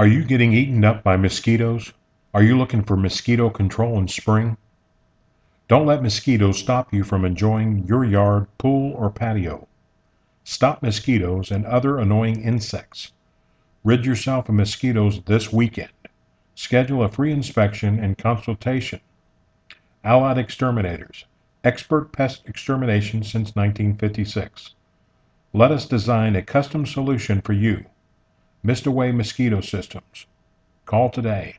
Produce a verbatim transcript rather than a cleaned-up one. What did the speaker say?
Are you getting eaten up by mosquitoes? Are you looking for mosquito control in Spring? Don't let mosquitoes stop you from enjoying your yard, pool, or patio. Stop mosquitoes and other annoying insects. Rid yourself of mosquitoes this weekend. Schedule a free inspection and consultation. Allied Exterminators, expert pest extermination since nineteen fifty-six. Let us design a custom solution for you. Mistaway Mosquito Systems. Call today.